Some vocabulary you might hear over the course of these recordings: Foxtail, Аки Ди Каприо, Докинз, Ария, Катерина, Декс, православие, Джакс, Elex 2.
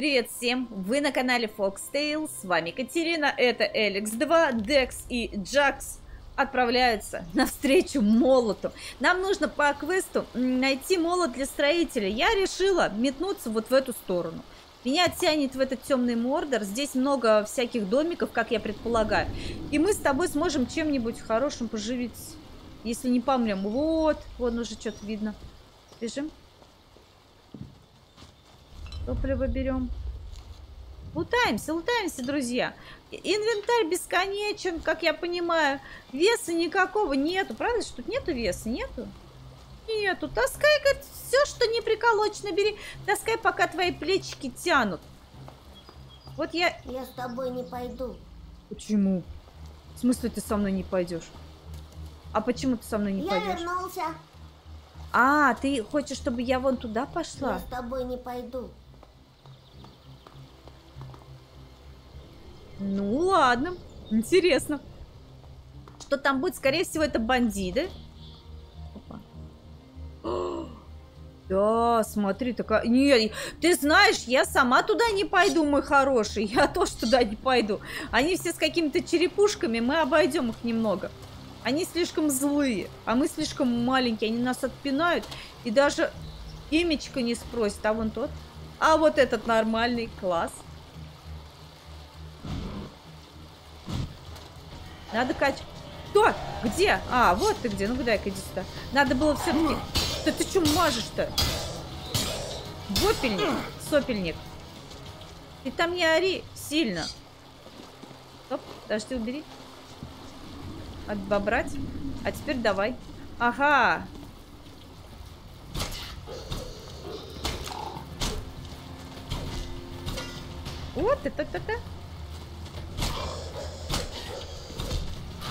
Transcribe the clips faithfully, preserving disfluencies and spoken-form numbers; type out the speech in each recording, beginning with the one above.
Привет всем! Вы на канале Foxtail, с вами Катерина, это Elex два, Декс и Джакс отправляются навстречу молоту. Нам нужно по квесту найти молот для строителя. Я решила метнуться вот в эту сторону. Меня тянет в этот темный Мордор, здесь много всяких домиков, как я предполагаю. И мы с тобой сможем чем-нибудь хорошим поживиться, если не помрем. Вот, вон уже что-то видно. Бежим. Топливо берем. Лутаемся, лутаемся, друзья. Инвентарь бесконечен, как я понимаю. Веса никакого нету. Правда, что тут нету веса? Нету? Нету. Таскай, говорит, все, что не приколочено, бери. Таскай, пока твои плечики тянут. Вот я... Я с тобой не пойду. Почему? В смысле ты со мной не пойдешь? А почему ты со мной не я пойдешь? Я вернулся. А, ты хочешь, чтобы я вон туда пошла? Я с тобой не пойду. Ну ладно, интересно. Что там будет? Скорее всего, это бандиты. Опа. О, да, смотри, такая... Нет, ты знаешь, я сама туда не пойду, мой хороший. Я тоже туда не пойду. Они все с какими-то черепушками, мы обойдем их немного. Они слишком злые, а мы слишком маленькие. Они нас отпинают и даже имечко не спросят. А вон тот. А вот этот нормальный класс. Надо качать. Кто? Где? А, вот ты где. Ну-ка, дай-ка, иди сюда. Надо было все-таки... Да ты что мажешь-то? Вопельник, сопельник. И там не ори сильно. Стоп, подожди, убери. Отбобрать. А теперь давай. Ага. Вот это-то-то.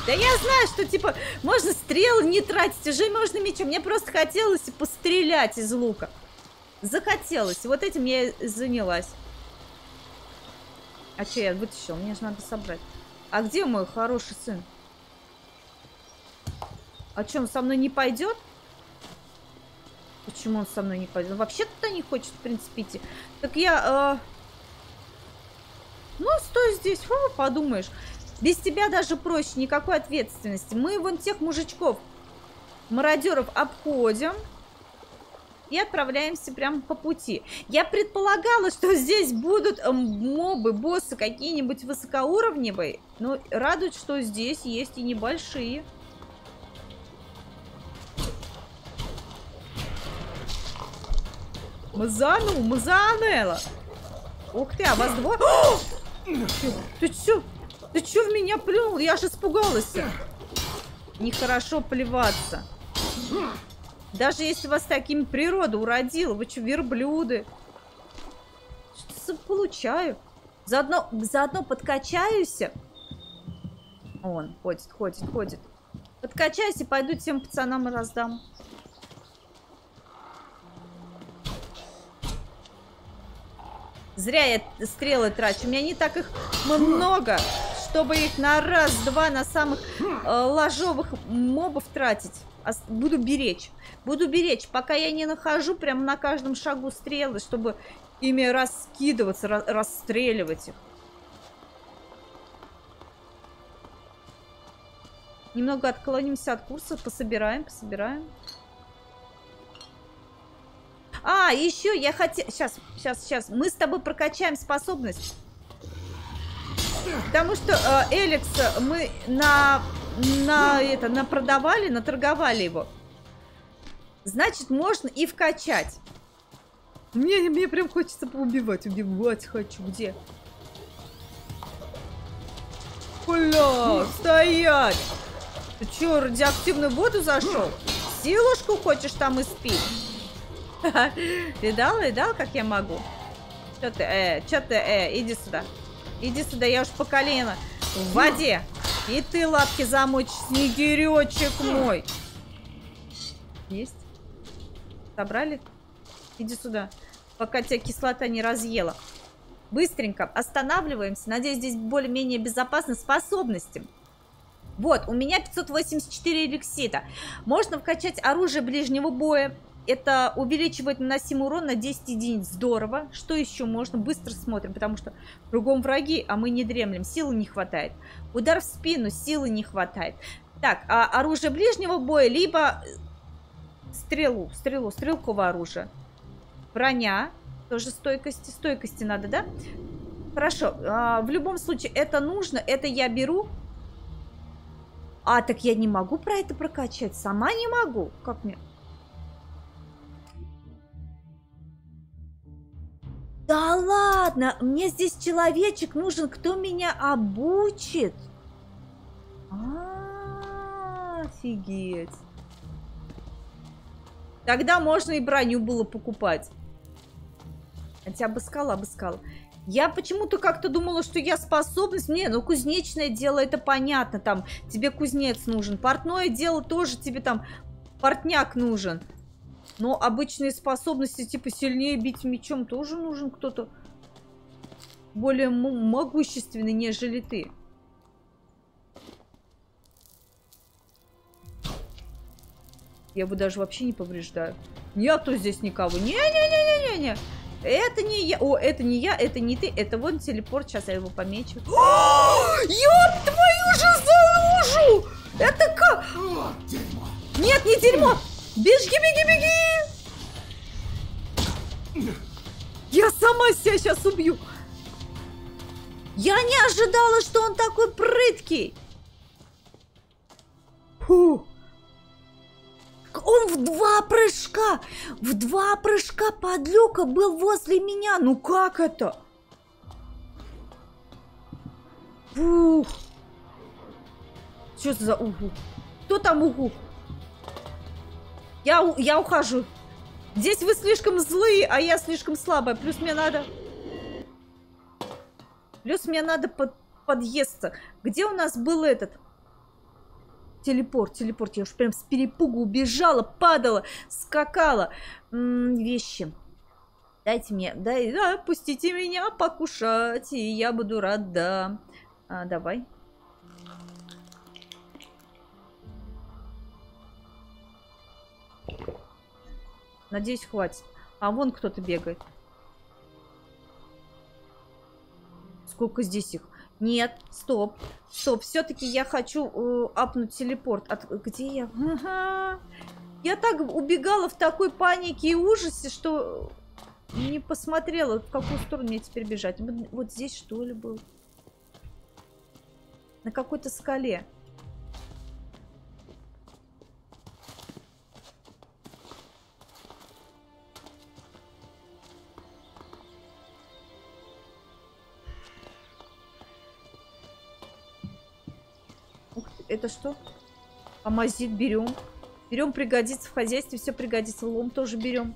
Да я знаю, что типа можно стрелы не тратить, уже можно мечом. Мне просто хотелось пострелять из лука. Захотелось. Вот этим я и занялась. А че я вытащил? Мне же надо собрать. А где мой хороший сын? А че, он со мной не пойдет? Почему он со мной не пойдет? Вообще туда не хочет, в принципе, идти. Так я... Э... Ну, стой здесь, фу, подумаешь. Без тебя даже проще, никакой ответственности. Мы вон тех мужичков, мародеров обходим и отправляемся прямо по пути. Я предполагала, что здесь будут мобы, боссы какие-нибудь высокоуровневые, но радует, что здесь есть и небольшие. Мазану, мазанела. Ух ты, а вас двое... Ты чё? Ты чё в меня плюнул? Я аж испугалась. Нехорошо плеваться. Даже если вас такими природа уродила. Вы чё, верблюды? Что-то получаю. Заодно, заодно подкачаюсь. Он ходит, ходит, ходит. Подкачаюсь и пойду тем пацанам раздам. Зря я стрелы трачу. У меня не так их много, чтобы их на раз-два на самых э, ложовых мобов тратить. А буду беречь. Буду беречь, пока я не нахожу прям на каждом шагу стрелы, чтобы ими раскидываться, ра расстреливать их. Немного отклонимся от курса. Пособираем, пособираем. А, еще я хотела... Сейчас, сейчас, сейчас. Мы с тобой прокачаем способность. Потому что э, Элекса мы на... на это... напродавали, наторговали его. Значит, можно и вкачать. Мне, мне прям хочется поубивать. Убивать хочу. Где? Бля, стоять! Ты че, радиоактивную воду зашел? Силушку хочешь там испить? Видал, видал, как я могу? Че ты, э, че ты, э, иди сюда. Иди сюда, я уж по колено в воде. И ты лапки замочишь, снегиречек мой. Есть? Собрали? Иди сюда, пока тебя кислота не разъела. Быстренько останавливаемся. Надеюсь, здесь более-менее безопасно. Способности. Вот, у меня пятьсот восемьдесят четыре эликсита. Можно вкачать оружие ближнего боя. Это увеличивает наносимый урон на десять единиц. Здорово. Что еще можно? Быстро смотрим, потому что кругом враги, а мы не дремлем. Силы не хватает. Удар в спину, силы не хватает. Так, а оружие ближнего боя, либо стрелу, стрелу, стрелковое оружие. Броня. Тоже стойкости, стойкости надо, да? Хорошо. А, в любом случае, это нужно, это я беру. А, так я не могу про это прокачать. Сама не могу. Как мне... Да ладно, мне здесь человечек нужен, кто меня обучит. А-а-а, офигеть. Тогда можно и броню было покупать. Хотя обыскала, обыскала. Я почему-то как-то думала, что я способность... Не, ну кузнечное дело, это понятно, там тебе кузнец нужен. Портное дело тоже тебе там портняк нужен. Но обычные способности, типа сильнее бить мечом, тоже нужен кто-то более могущественный, нежели ты. Я его даже вообще не повреждаю. Нету здесь никого. Не-не-не-не-не-не. Это не я. О, это не я, это не ты. Это вон телепорт. Сейчас я его помечу. Ёб твою же лужу! Это как? Нет, не дерьмо! Бежи, беги, беги! Я сама себя сейчас убью. Я не ожидала, что он такой прыткий. Фу. Он в два прыжка, в два прыжка подлюка был возле меня. Ну как это? Фух. Что за угу? Кто там угу? Я, я ухожу. Здесь вы слишком злые, а я слишком слабая. Плюс мне надо... Плюс мне надо под, подъесться. Где у нас был этот... Телепорт, телепорт. Я уж прям с перепугу убежала, падала, скакала. М-м, вещи. Дайте мне... Дай, да, пустите меня покушать, и я буду рада. А, давай. Надеюсь, хватит. А вон кто-то бегает. Сколько здесь их? Нет, стоп. Стоп, все-таки я хочу э, апнуть телепорт. От... Где я? Ага. Я так убегала в такой панике и ужасе, что не посмотрела, в какую сторону мне теперь бежать. Вот здесь что ли был? На какой-то скале. Это что? Амазит берем. Берем, пригодится в хозяйстве, все пригодится. Лом тоже берем.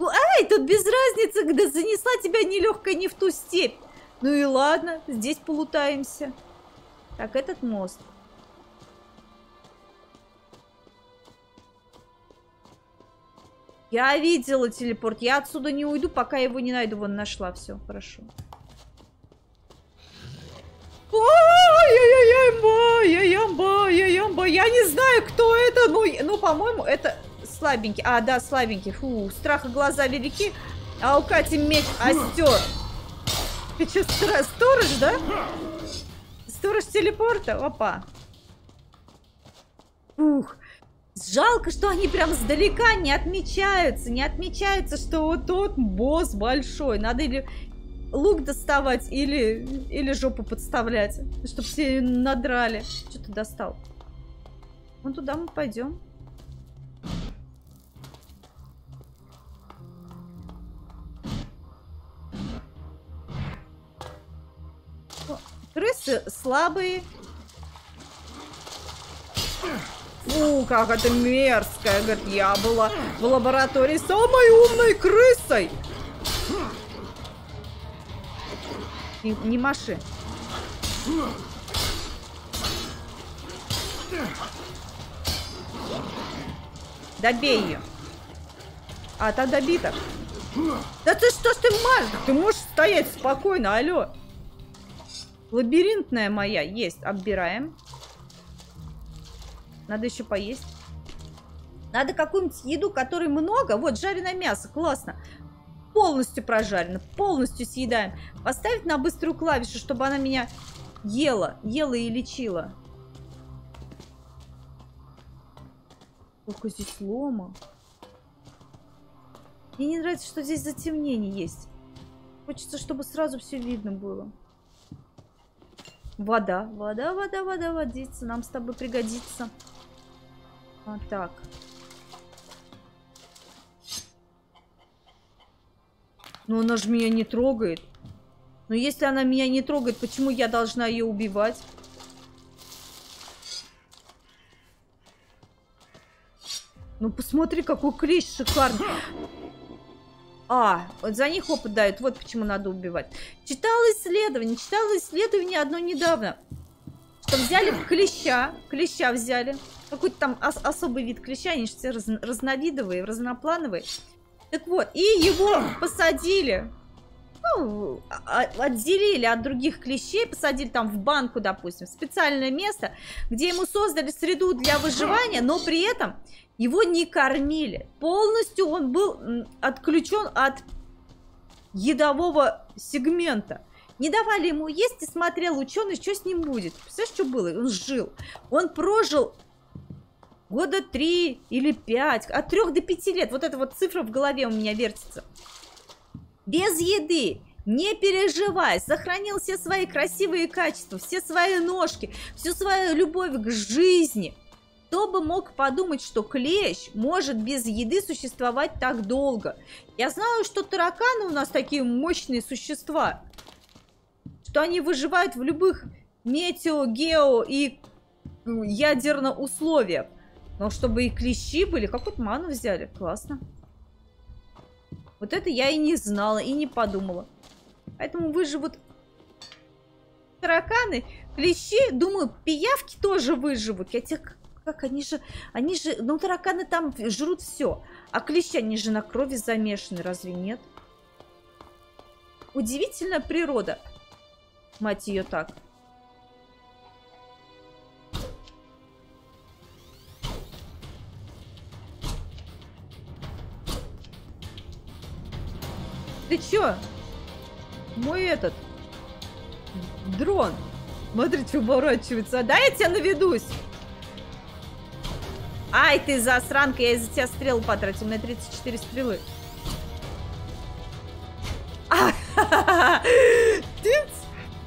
Ай, тут без разницы, когда занесла тебя нелегкая не в ту степь. Ну и ладно, здесь полутаемся. Так, этот мост. Я видела телепорт. Я отсюда не уйду, пока его не найду. Вон, нашла, все, хорошо. Ой-ой-ой-ой-ой, ой-ой-ой-ой-ой-ой. Я не знаю, кто это, но, ну, по-моему, это слабенький. А, да, слабенький. Фу, страха глаза велики, а у Кати меч остер. Ты что, сторож, да? Сторож телепорта? Опа. Ух. Жалко, что они прям сдалека не отмечаются. Не отмечаются, что вот тот босс большой. Надо или... лук доставать или, или жопу подставлять, чтобы все надрали. Что ты достал? Вон туда мы пойдем. О, крысы слабые. Фу, как это мерзко. Говорит, я была в лаборатории самой умной крысой. Не, не маши. Добей ее. А, та добита. Да ты что ж ты машешь? Ты можешь стоять спокойно, алло. Лабиринтная моя. Есть, оббираем. Надо еще поесть. Надо какую-нибудь еду, которой много. Вот, жареное мясо, классно. Полностью прожарено, полностью съедаем. Поставить на быструю клавишу, чтобы она меня ела, ела и лечила. Сколько здесь лома. Мне не нравится, что здесь затемнение есть. Хочется, чтобы сразу все видно было. Вода, вода, вода, вода, водица. Нам с тобой пригодится. Вот так. Но она же меня не трогает. Но если она меня не трогает, почему я должна ее убивать? Ну посмотри, какой клещ шикарный. А, вот за них опыт дают. Вот почему надо убивать. Читала исследование. Читала исследование одно недавно. Что взяли клеща. Клеща взяли. Какой-то там ос особый вид клеща. Они же все раз разновидовые, разноплановые. Так вот. И его посадили. Ну, отделили от других клещей. Посадили там в банку, допустим. Специальное место, где ему создали среду для выживания. Но при этом... Его не кормили. Полностью он был отключен от едового сегмента. Не давали ему есть, и смотрел ученый, что с ним будет. Представляешь, что было? Он жил. Он прожил года три или пять, от трех до пяти лет. Вот эта вот цифра в голове у меня вертится. Без еды. Не переживай, сохранил все свои красивые качества, все свои ножки, всю свою любовь к жизни. Кто бы мог подумать, что клещ может без еды существовать так долго? Я знаю, что тараканы у нас такие мощные существа, что они выживают в любых метео, гео и ядерных условиях. Но чтобы и клещи были, какую-то ману взяли. Классно. Вот это я и не знала, и не подумала. Поэтому выживут тараканы, клещи, думаю, пиявки тоже выживут. Я тех... Как они же, они же, ну тараканы там жрут все, а клещи, они же на крови замешаны, разве нет? Удивительная природа, мать ее так. Ты че? Мой этот дрон, смотрите, уворачивается. Да я тебя наведусь. Ай, ты засранка, я из-за тебя стрелу потратил. У меня тридцать четыре стрелы. Тынц,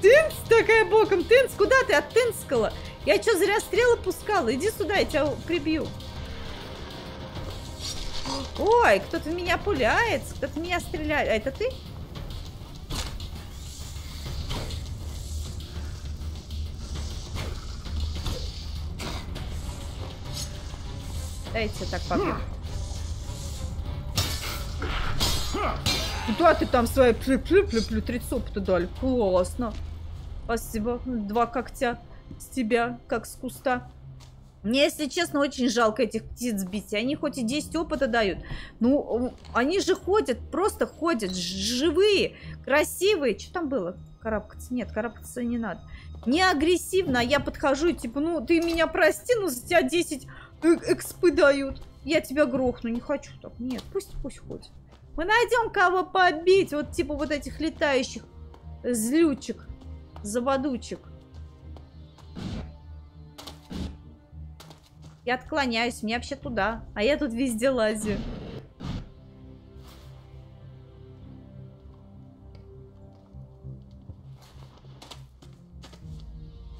тынц, такая боком. Тынц, куда ты оттынцкала? Я что, зря стрелы пускала? Иди сюда, я тебя прибью. Ой, кто-то в меня пуляется, кто-то в меня стреляет. А это ты? Дайте так побегу. Куда ты там свои плю-плю-плю-плю трицопы-то дали? Классно. Спасибо. Два когтя с тебя, как с куста. Мне, если честно, очень жалко этих птиц бить. Они хоть и десять опыта дают. Ну, они же ходят, просто ходят. Живые, красивые. Что там было? Карабкаться? Нет, карабкаться не надо. Не агрессивно, а я подхожу и типа, ну, ты меня прости, но за тебя десять... экспы дают. Я тебя грохну. Не хочу так. Нет, пусть, пусть ходит. Мы найдем кого побить. Вот типа вот этих летающих злючек, заводучек. Я отклоняюсь. Мне вообще туда. А я тут везде лазю.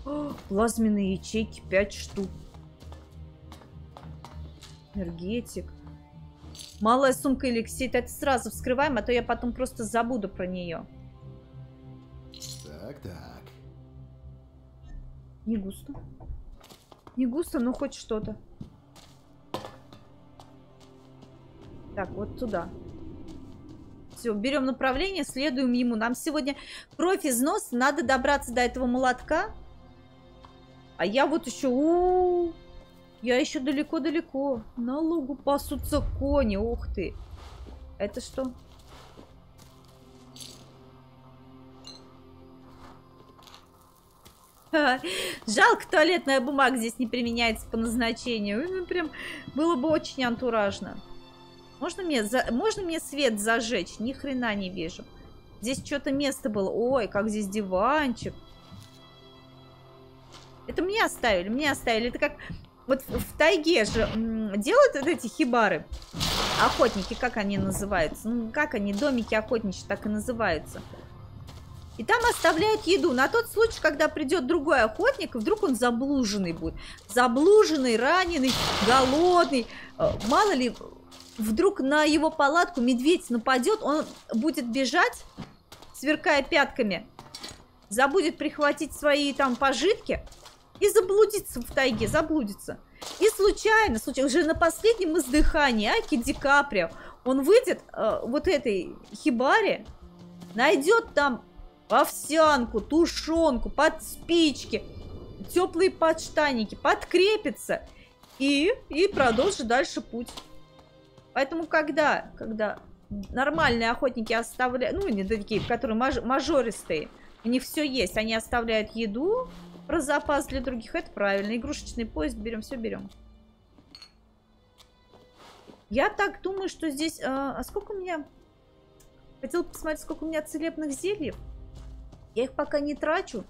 О, плазменные ячейки пять штук. Энергетик. Малая сумка эликсир. Это сразу вскрываем, а то я потом просто забуду про нее. Так, так. Не густо. Не густо, но хоть что-то. Так, вот туда. Все, берем направление, следуем ему. Нам сегодня кровь из носа. Надо добраться до этого молотка. А я вот еще... У-у-у. Я еще далеко-далеко. На лугу пасутся кони. Ух ты. Это что? Жалко, туалетная бумага здесь не применяется по назначению. Ну, прям было бы очень антуражно. Можно мне, за... Можно мне свет зажечь? Ни хрена не вижу. Здесь что-то место было. Ой, как здесь диванчик. Это мне оставили, мне оставили. Это как... Вот в тайге же делают вот эти хибары. Охотники, как они называются? Ну, как они, домики охотничьи, так и называются. И там оставляют еду. На тот случай, когда придет другой охотник, и вдруг он заблуженный будет. Заблуженный, раненый, голодный. Мало ли, вдруг на его палатку медведь нападет, он будет бежать, сверкая пятками. Забудет прихватить свои там пожитки. И заблудиться в тайге, заблудиться. И случайно, случайно, уже на последнем издыхании Аки Ди Каприо, он выйдет э, вот этой хибаре, найдет там овсянку, тушенку, под спички, теплые подштанники, подкрепится и, и продолжит дальше путь. Поэтому когда, когда нормальные охотники оставляют, ну не такие, которые маж, мажористые, у них все есть, они оставляют еду, про запас для других, это правильно. Игрушечный поезд берем, все берем. Я так думаю, что здесь... А, а сколько у меня... Хотела посмотреть, сколько у меня целебных зельев. Я их пока не трачу.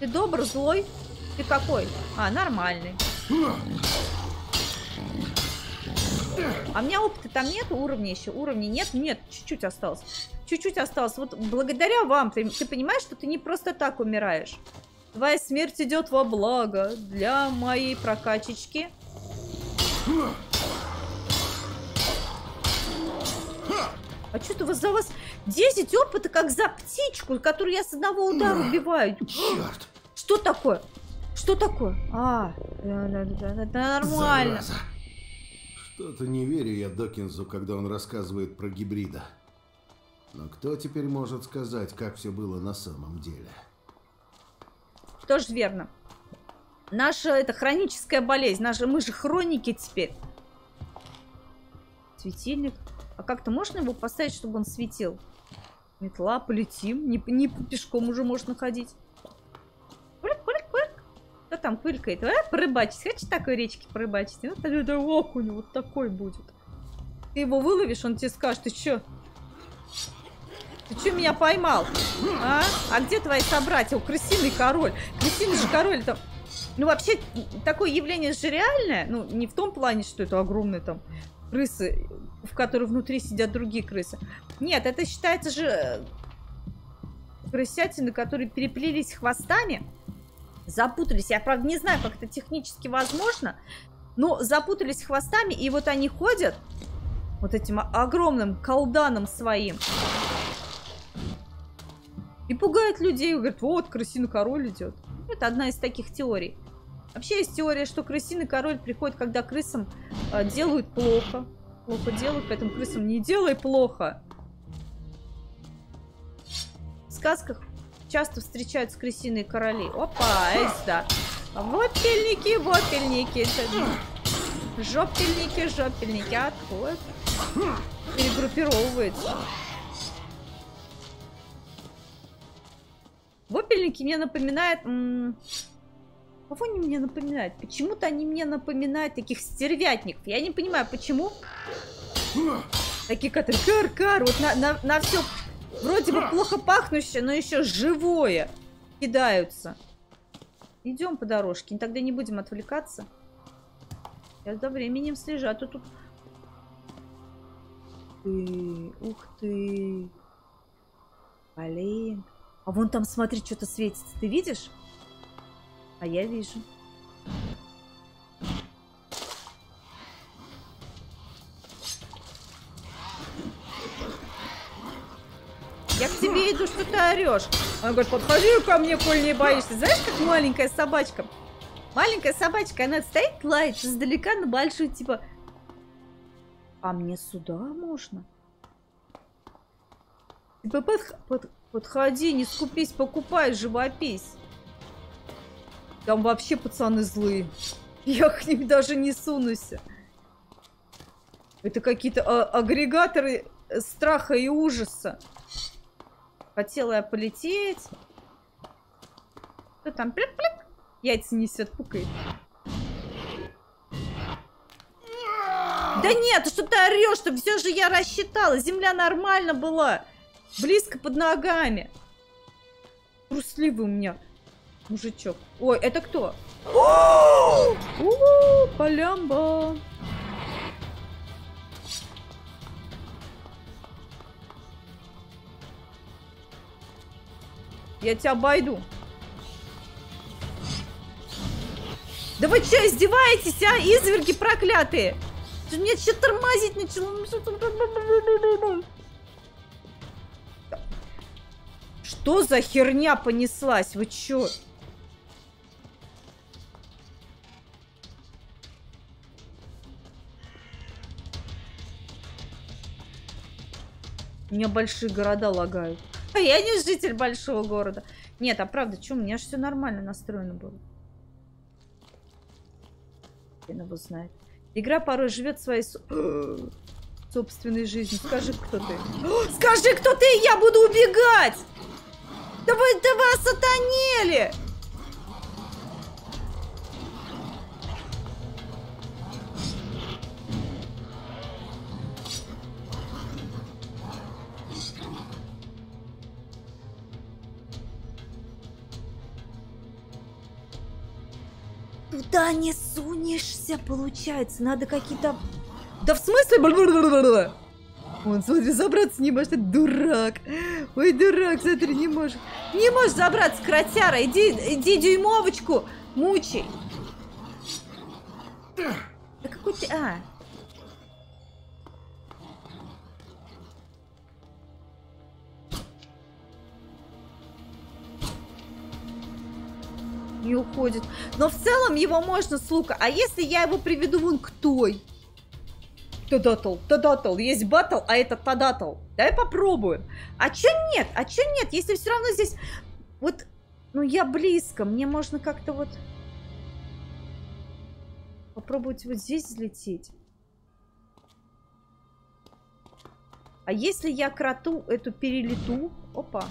Ты добр, злой? Ты какой? А, нормальный. А у меня опыта там нет, уровня еще? Уровня нет? Нет, чуть-чуть осталось. Чуть-чуть осталось. Вот благодаря вам, ты, ты понимаешь, что ты не просто так умираешь. Твоя смерть идет во благо для моей прокачечки. А что-то вот за вас десять опыта, как за птичку, которую я с одного удара убиваю. Черт. Что такое? Что такое? А, да, да, да, да, да, нормально. Зараза. Что-то не верю я Докинзу, когда он рассказывает про гибрида. Но кто теперь может сказать, как все было на самом деле? Тоже верно. Наша это хроническая болезнь. Наша, мы же хроники теперь. Светильник. А как-то можно его поставить, чтобы он светил? Метла, полетим. Не, не пешком уже можно ходить. Кто там пылькает? А, порыбачить. Хочешь такой речки порыбачить? Ну, тогда окунь вот такой будет. Ты его выловишь, он тебе скажет, ты чё? Ты чё меня поймал? А? А где твои собратья? О, крысиный король. Крысиный же король там... Ну, вообще, такое явление же реальное. Ну, не в том плане, что это огромные там крысы, в которых внутри сидят другие крысы. Нет, это считается же крысятины, которые переплелись хвостами. Запутались. Я, правда, не знаю, как это технически возможно, но запутались хвостами, и вот они ходят вот этим огромным колданом своим и пугают людей. Говорят, вот, крысиный король идет. Это одна из таких теорий. Вообще есть теория, что крысиный король приходит, когда крысам э, делают плохо. Плохо делают, поэтому крысам не делай плохо. В сказках часто встречаются крысиные короли. Опа, эй, да. Вопельники, вопельники. Жопельники, жопельники. Отход. Перегруппировывается. Вопельники мне напоминают... Кого они мне напоминают? Почему-то они мне напоминают таких стервятников. Я не понимаю, почему. Такие, которые кар-кар. Вот на, на, на все... Вроде бы плохо пахнущее, но еще живое. Кидаются. Идем по дорожке. Тогда не будем отвлекаться. Я за временем слежу. А то тут... Ты, ух ты. Блин. А вон там, смотри, что-то светится. Ты видишь? А я вижу. Я к тебе иду, что ты орешь. Она говорит, подходи ко мне, коль не боишься. Знаешь, как маленькая собачка? Маленькая собачка, она стоит, лает издалека на большую, типа... А мне сюда можно? Типа, подх... под... подходи, не скупись, покупай, живопись. Там вообще пацаны злые. Я к ним даже не сунусь. Это какие-то а агрегаторы страха и ужаса. Хотела я полететь, Кто там? Плик-плик. Яйца несет, пукает. Да нет, что ты орешь-то? Все же я рассчитала. Земля нормально была. Близко под ногами. Трусливый у меня мужичок. Ой, это кто? О, полямба. Я тебя обойду. Да вы что, издеваетесь, а? Изверги проклятые. Мне что тормозить начало? Что за херня понеслась? Вы чё? У меня большие города лагают. А я не житель большого города. Нет, а правда, чё? У меня же все нормально настроено было. Хрен его знает. Игра порой живет своей со... собственной жизнью. Скажи, кто ты. Скажи, кто ты, и я буду убегать! Да вы, да вы осатанели! Туда не сунешься, получается. Надо какие-то... Да в смысле? Он, смотри, забраться не может. Это дурак. Ой, дурак, смотри, не может. Не можешь забраться, кротяра. Иди, иди дюймовочку мучай. Да какой ты... А. Не уходит. Но в целом его можно с лука. А если я его приведу вон к той? Тадатал, тадатал. Есть батл, а это тадатал. Давай попробуем. А чё нет? А чё нет? Если все равно здесь... Вот, ну я близко. Мне можно как-то вот... Попробовать вот здесь взлететь. А если я кроту эту перелету? Опа.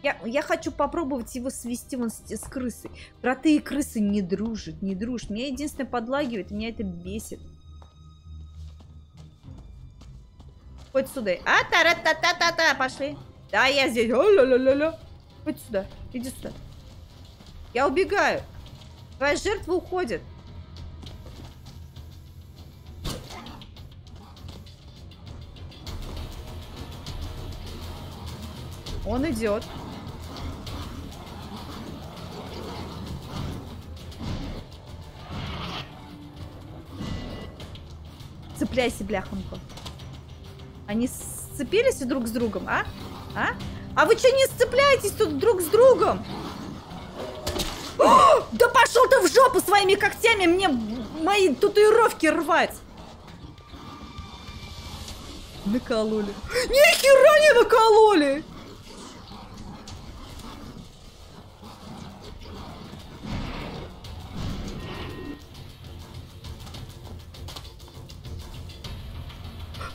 Я, я хочу попробовать его свести вон с, с крысой. Кроты и крысы не дружат, не дружат. Меня единственное подлагивает, меня это бесит. Хоть сюда. А, та-ра-та-та-та-та, пошли. Да, я здесь. О-ля-ля-ля-ля. Хоть сюда, иди сюда. Я убегаю. Твоя жертва уходит. Он идет. Цепляйся, бляхонько. Они сцепились друг с другом, а? А? А вы что не сцепляетесь тут друг с другом? О, да пошел ты в жопу своими когтями, мне мои татуировки рвать. Накололи. Нихера не накололи!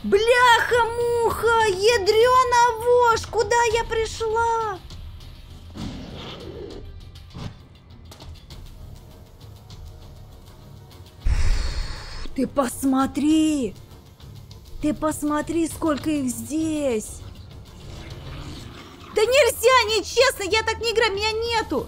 Бляха-муха! Ядрёна вошь! Куда я пришла? Ты посмотри! Ты посмотри, сколько их здесь! Да нельзя! Нечестно! Я так не играю! Меня нету!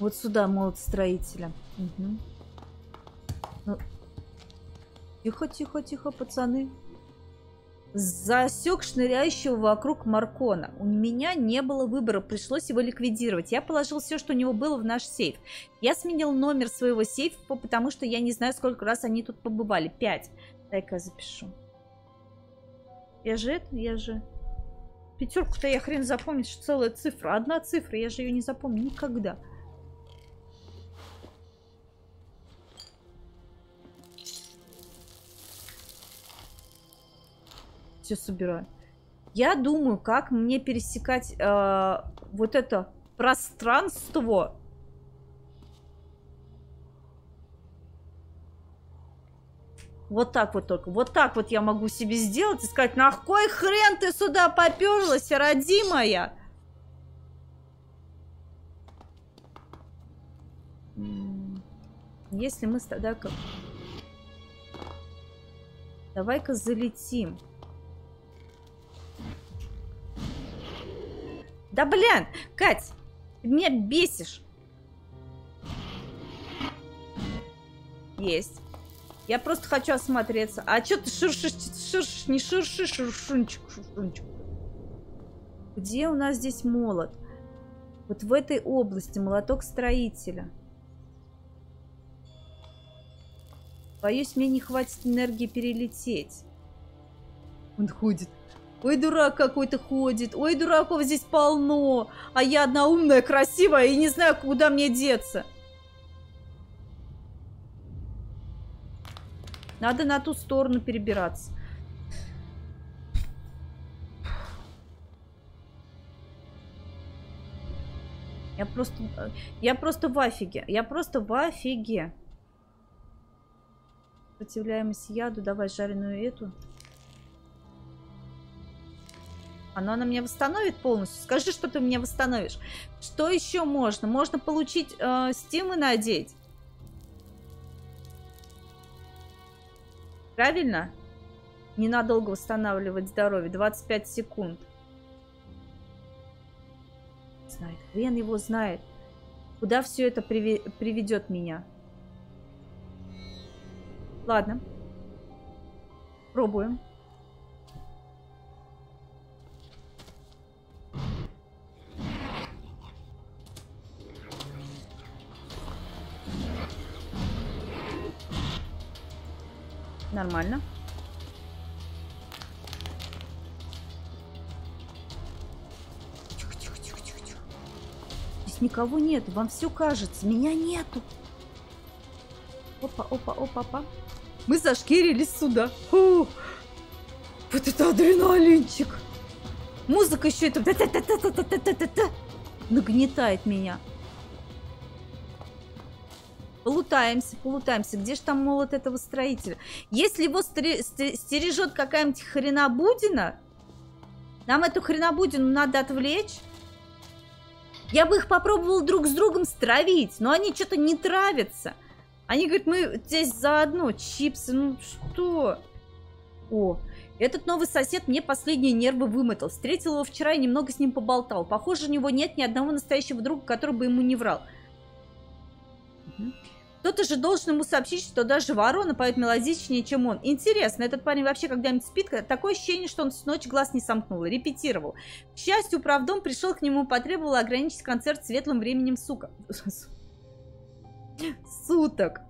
Вот сюда, молот строителя. Угу. Ну. Тихо, тихо, тихо, пацаны. Засек шныряющего вокруг Маркона. У меня не было выбора, пришлось его ликвидировать. Я положил все, что у него было, в наш сейф. Я сменил номер своего сейфа, потому что я не знаю, сколько раз они тут побывали. Пять. Дай-ка я запишу. Я же это, я же... Пятерку-то я хрен запомню, что целая цифра. Одна цифра, я же ее не запомню никогда. Все собираю. Я думаю, как мне пересекать э, вот это пространство Вот так вот только. Вот так вот я могу себе сделать и сказать, на кой хрен ты сюда попёрлась, родимая? Если мы тогда... Давай-ка залетим. Да, блин, Кать, ты меня бесишь. Есть. Я просто хочу осмотреться. А что ты шуршишь, шуршишь, не шуршишь, шуршунчик, шуршунчик. Где у нас здесь молот? Вот в этой области молоток строителя. Боюсь, мне не хватит энергии перелететь. Он ходит. Ой, дурак какой-то ходит. Ой, дураков здесь полно. А я одна умная, красивая и не знаю, куда мне деться. Надо на ту сторону перебираться. Я просто... Я просто в афиге. Я просто в афиге. Сопротивляемость яду. Давай жареную эту. Она, она меня восстановит полностью. Скажи, что ты меня восстановишь. Что еще можно? Можно получить э, стимы надеть. Правильно? Ненадолго восстанавливать здоровье. двадцать пять секунд. Знает. Хрен его знает. Куда все это приведет меня? Ладно. Пробуем. Нормально. Тихо-тихо-тихо-тихо-тихо. Здесь никого нет. Вам все кажется. Меня нету. Опа-опа-опа-опа. Мы зашкерились сюда. Фу. Вот это адреналинчик. Музыка еще это нагнетает меня. Полутаемся, полутаемся. Где же там молот этого строителя? Если его стережет какая-нибудь хренобудина, нам эту хренобудину надо отвлечь. Я бы их попробовала друг с другом стравить, но они что-то не травятся. Они говорят, мы здесь заодно, чипсы, ну что? О, этот новый сосед мне последние нервы вымотал. Встретил его вчера и немного с ним поболтал. Похоже, у него нет ни одного настоящего друга, который бы ему не врал. Кто-то же должен ему сообщить, что даже ворона поет мелодичнее, чем он. Интересно, этот парень вообще когда-нибудь спит? Такое ощущение, что он всю ночь глаз не сомкнул, репетировал. К счастью, правдом пришел к нему, потребовал ограничить концерт светлым временем, сука. Суток.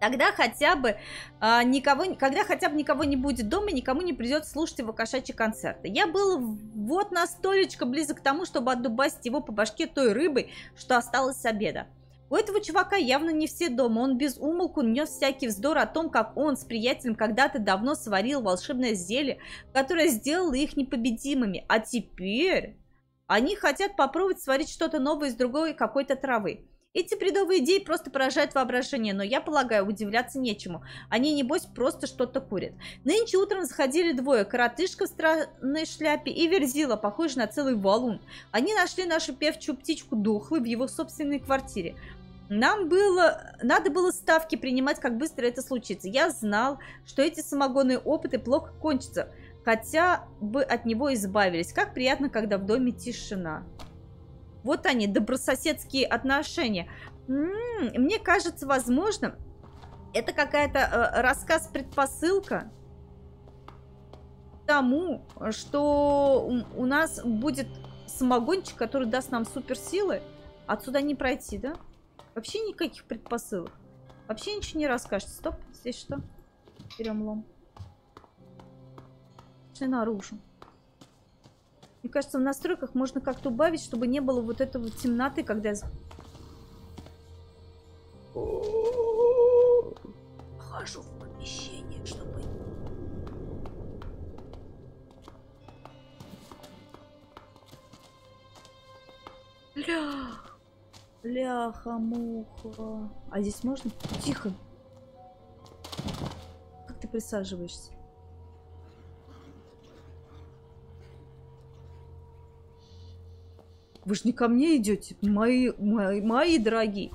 Тогда хотя бы а, никого, когда хотя бы никого не будет дома, никому не придется слушать его кошачьи концерты. Я был вот настолько близок к тому, чтобы отдубасить его по башке той рыбой, что осталось с обеда. У этого чувака явно не все дома. Он без умолку нес всякий вздор о том, как он с приятелем когда-то давно сварил волшебное зелье, которое сделало их непобедимыми. А теперь они хотят попробовать сварить что-то новое из другой какой-то травы. Эти бредовые идеи просто поражают воображение, но я полагаю, удивляться нечему. Они, небось, просто что-то курят. Нынче утром заходили двое, коротышка в странной шляпе и верзила, похожий на целый валун. Они нашли нашу певчую птичку дохлой в его собственной квартире. Нам было... Надо было ставки принимать, как быстро это случится. Я знал, что эти самогонные опыты плохо кончатся, хотя бы от него избавились. Как приятно, когда в доме тишина. Вот они, добрососедские отношения. М-м, мне кажется, возможно, это какая-то э, рассказ-предпосылка к тому, что у, у нас будет самогончик, который даст нам суперсилы. Отсюда не пройти, да? Вообще никаких предпосылок. Вообще ничего не расскажется. Стоп, здесь что? Перелом. Пошли наружу. Мне кажется, в настройках можно как-то убавить, чтобы не было вот этого темноты, когда я... Хожу в помещение, чтобы... Лях! Ляха-муха! А здесь можно? Тихо! присаживаешься? Вы же не ко мне идете, мои, мои, мои дорогие.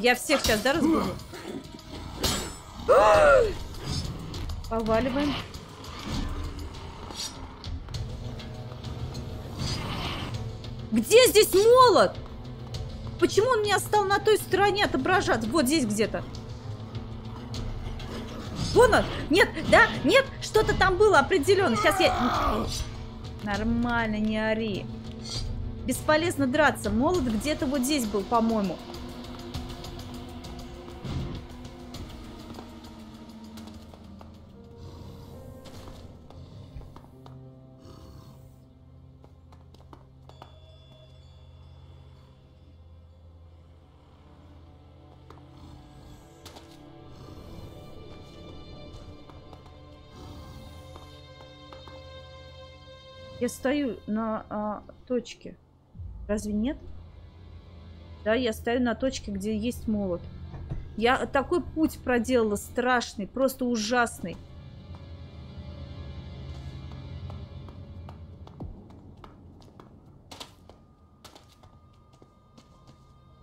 Я всех сейчас, да, разбуду? Поваливаем. Где здесь молот? Почему он меня стал на той стороне отображаться? Вот здесь где-то. Вон он. Нет, да, нет. Что-то там было определенно. Сейчас я... Нормально, не ори. Бесполезно драться. Молот где-то вот здесь был, по-моему. Я стою на а, точке. Разве нет? Да, я стою на точке, где есть молот. Я такой путь проделала страшный, просто ужасный.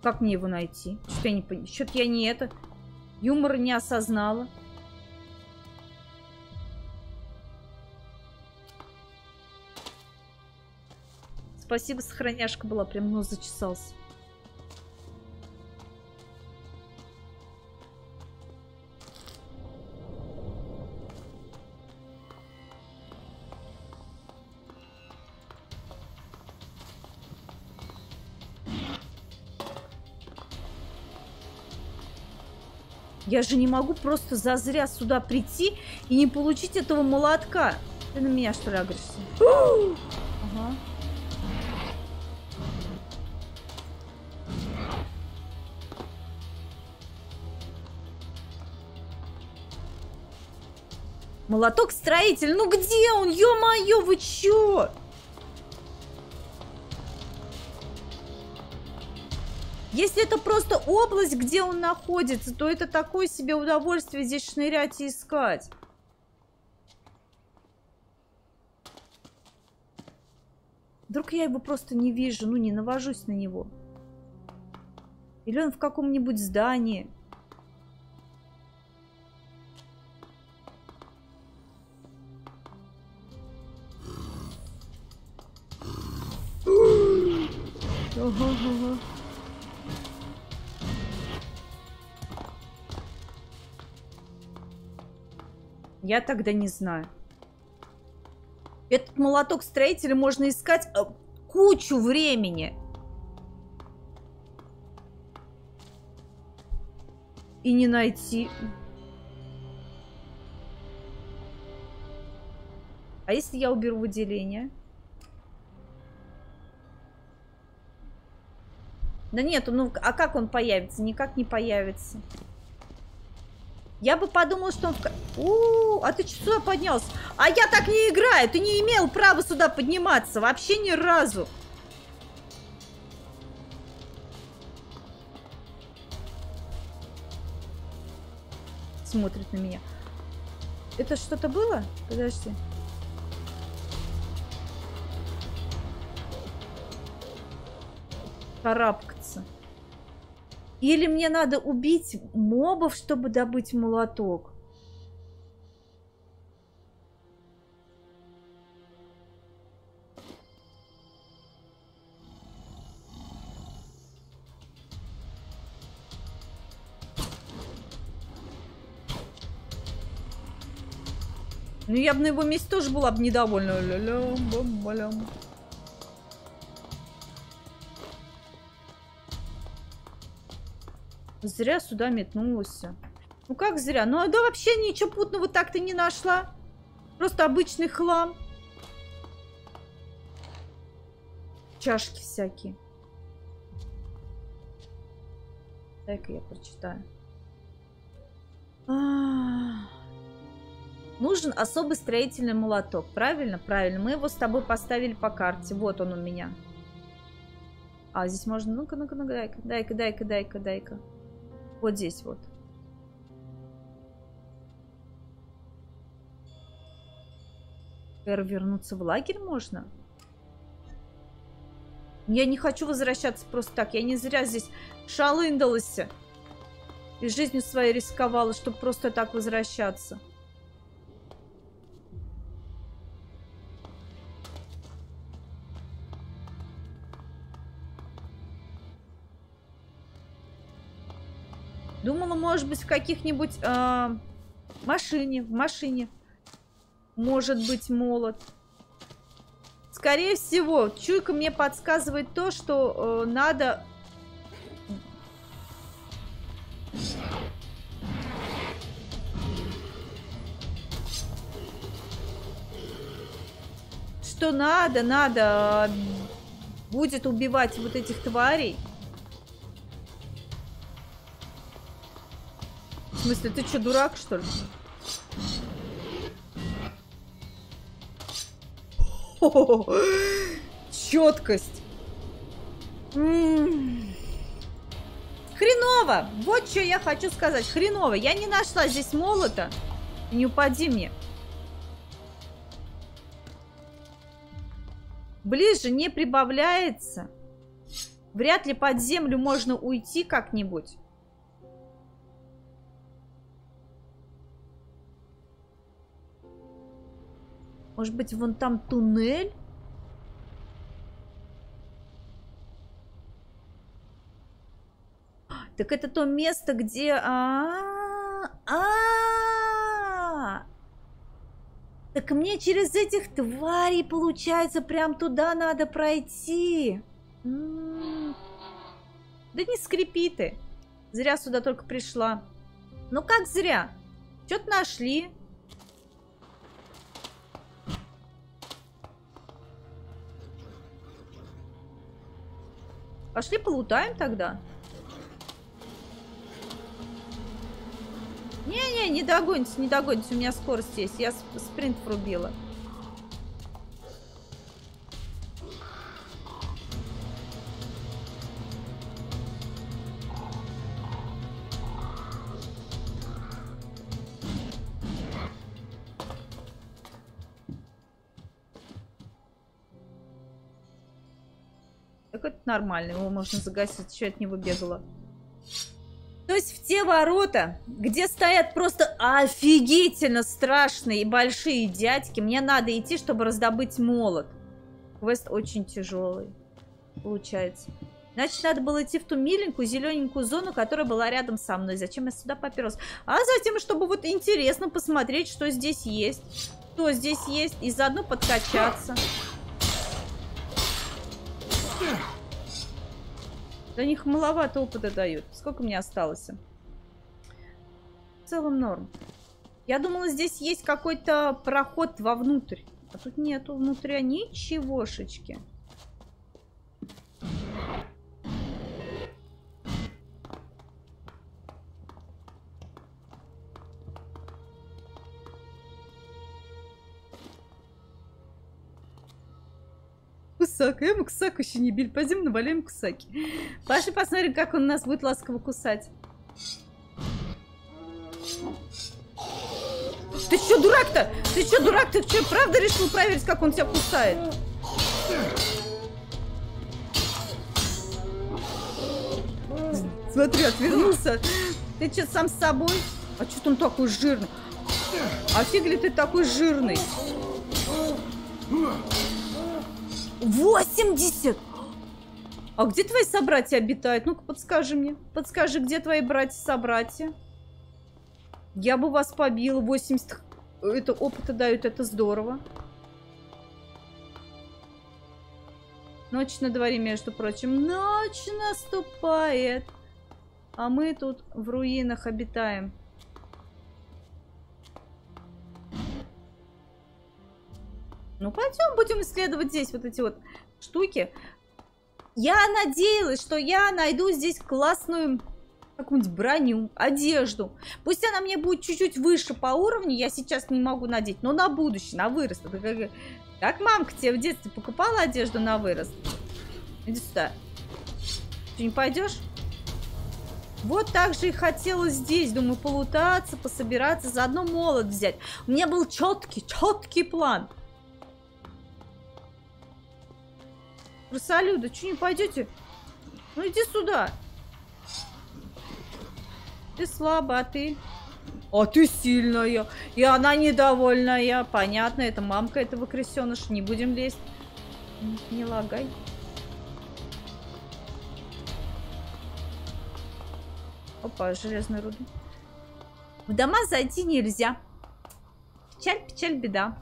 Как мне его найти? Что-то я не понимаю. Что-то я не это. Юмор не осознала. Спасибо, сохраняшка была, прям нос зачесался. Я же не могу просто зазря сюда прийти и не получить этого молотка. Ты на меня, что ли, агрессивно? Ага. Молоток-строитель, ну где он? Ё-моё, вы чё? Если это просто область, где он находится, то это такое себе удовольствие здесь шнырять и искать. Вдруг я его просто не вижу, ну не навожусь на него. Или он в каком-нибудь здании. Ага, ага. Я тогда не знаю. Этот молоток строителя можно искать кучу времени. И не найти. А если я уберу выделение? Да нет, ну а как он появится? Никак не появится. Я бы подумала, что он... В... О, а ты что сюда поднялся? А я так не играю, ты не имел права сюда подниматься, вообще ни разу. Смотрит на меня. Это что-то было? Подожди. Карабкаться. Или мне надо убить мобов, чтобы добыть молоток. Ну я бы на его месте тоже была бы недовольна. Ля-ля-бам-балям. Зря сюда метнулся. Ну как зря? Ну да вообще ничего путного так-то не нашла. Просто обычный хлам. Чашки всякие. Дай-ка я прочитаю. А-а-а. нужен особый строительный молоток. Правильно? Правильно. Мы его с тобой поставили по карте. Вот он у меня. А, здесь можно... Ну-ка, ну-ка, ну-ка, дай-ка, дай-ка, дай-ка, дай-ка, дай-ка. Вот здесь вот. Вернуться в лагерь можно? Я не хочу возвращаться просто так. Я не зря здесь шалындалась. И жизнью своей рисковала, чтобы просто так возвращаться. Думала, может быть, в каких-нибудь э, машине, в машине может быть молот. Скорее всего, чуйка мне подсказывает то, что э, надо... Что надо, надо э, будет убивать вот этих тварей. В смысле, ты что, дурак, что ли? О-о-о! Четкость! М-м-м. Хреново! Вот что я хочу сказать. Хреново! Я не нашла здесь молота. Не упади мне. Ближе не прибавляется. Вряд ли под землю можно уйти как-нибудь. Может быть, вон там туннель? Так это то место, где... А-а-а! Так мне через этих тварей, получается, прям туда надо пройти. М-м-м. Да не скрипи ты. Зря сюда только пришла. Ну как зря? Что-то нашли. Пошли полутаем тогда. Не-не, не догоните, не догоните. У меня скорость есть. Я спринт врубила. Нормально, его можно загасить, что от него бегало. То есть в те ворота, где стоят просто офигительно страшные и большие дядьки, мне надо идти, чтобы раздобыть молот. Квест очень тяжелый, получается. Значит, надо было идти в ту миленькую зелененькую зону, которая была рядом со мной. Зачем я сюда попёрлась? А затем, чтобы вот интересно посмотреть, что здесь есть, что здесь есть, и заодно подкачаться. Для них маловато опыта дают. Сколько мне осталось? В целом норм. Я думала, здесь есть какой-то проход вовнутрь. А тут нету внутря ничегошечки. Кусак, я ему кусак еще не били. Пойдем наваляем кусаки. Пошли посмотрим, как он нас будет ласково кусать. Ты что, дурак-то? Ты что, дурак? Ты что, правда решил проверить, как он тебя кусает? Смотри, отвернулся. Ты что, сам с собой? А что он такой жирный? А фиг ли ты такой жирный? восемьдесят! А где твои собратья обитают? Ну-ка, подскажи мне. Подскажи, где твои братья-собратья? Я бы вас побила. восемьдесят это опыта дают, это здорово. Ночь на дворе, между прочим. Ночь наступает. А мы тут в руинах обитаем. Ну, пойдем, будем исследовать здесь вот эти вот штуки. Я надеялась, что я найду здесь классную какую-нибудь броню, одежду. Пусть она мне будет чуть-чуть выше по уровню, я сейчас не могу надеть, но на будущее, на вырост. Как, как мамка тебе в детстве покупала одежду на вырост? Иди сюда. Ты не пойдешь? Вот так же и хотела здесь, думаю, полутаться, пособираться, заодно молот взять. У меня был четкий, четкий план. Красолюда, что не пойдете? Ну иди сюда. Ты слабая, а ты? А ты сильная. И она недовольная. Понятно, это мамка этого крысеныша. Не будем лезть. Не лагай. Опа, железная руда. В дома зайти нельзя. Печаль, печаль, беда.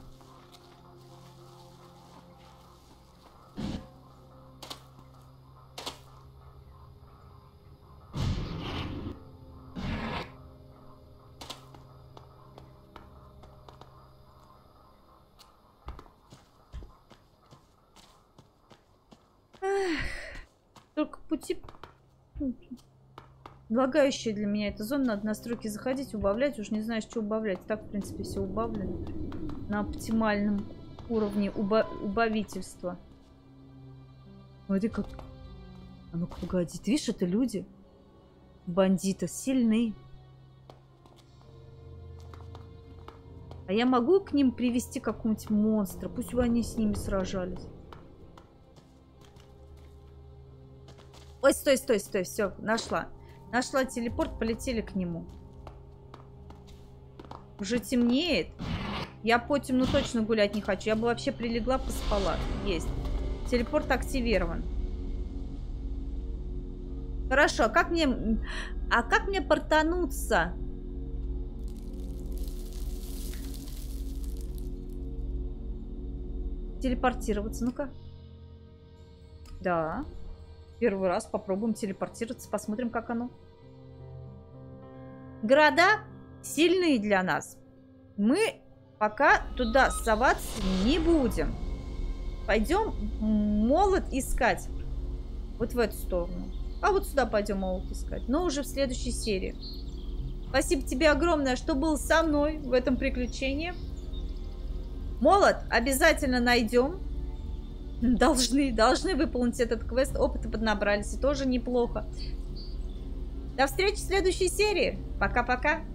Эх, только пути... Предлагающая для меня эта зона, надо настройки заходить, убавлять, уж не знаю, что убавлять. Так, в принципе, все убавлено на оптимальном уровне уба убавительства. Смотри, как... А ну-ка, погоди, ты видишь, это люди? Бандиты сильные. А я могу к ним привести какого-нибудь монстра? Пусть они с ними сражались. Ой, стой, стой, стой, все, нашла. Нашла телепорт, полетели к нему. Уже темнеет. Я по темну точно гулять не хочу. Я бы вообще прилегла, поспала. Есть. Телепорт активирован. Хорошо, а как мне... А как мне портануться? Телепортироваться, ну-ка. Да. Первый раз попробуем телепортироваться, посмотрим, как оно. Города сильные для нас. Мы пока туда соваться не будем. Пойдем молот искать. Вот в эту сторону. А вот сюда пойдем молот искать. Но уже в следующей серии. Спасибо тебе огромное, что был со мной в этом приключении. Молот обязательно найдем. Должны, должны выполнить этот квест. Опыта поднабрались, и тоже неплохо. До встречи в следующей серии. Пока-пока.